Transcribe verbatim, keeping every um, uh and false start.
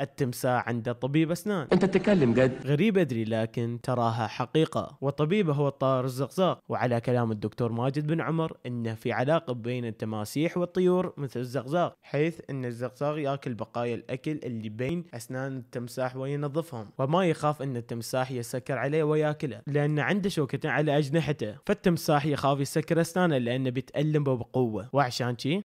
التمساح عنده طبيب أسنان. أنت تتكلم جد؟ غريب أدري لكن تراها حقيقة، وطبيبه هو الطائر الزقزاق. وعلى كلام الدكتور ماجد بن عمر إنه في علاقة بين التماسيح والطيور مثل الزقزاق، حيث إن الزقزاق يأكل بقايا الأكل اللي بين أسنان التمساح وينظفهم، وما يخاف إن التمساح يسكر عليه ويأكله لأن عنده شوكتين على أجنحته، فالتمساح يخاف يسكر أسنانه لأنه بيتألم بقوة، وعشان شي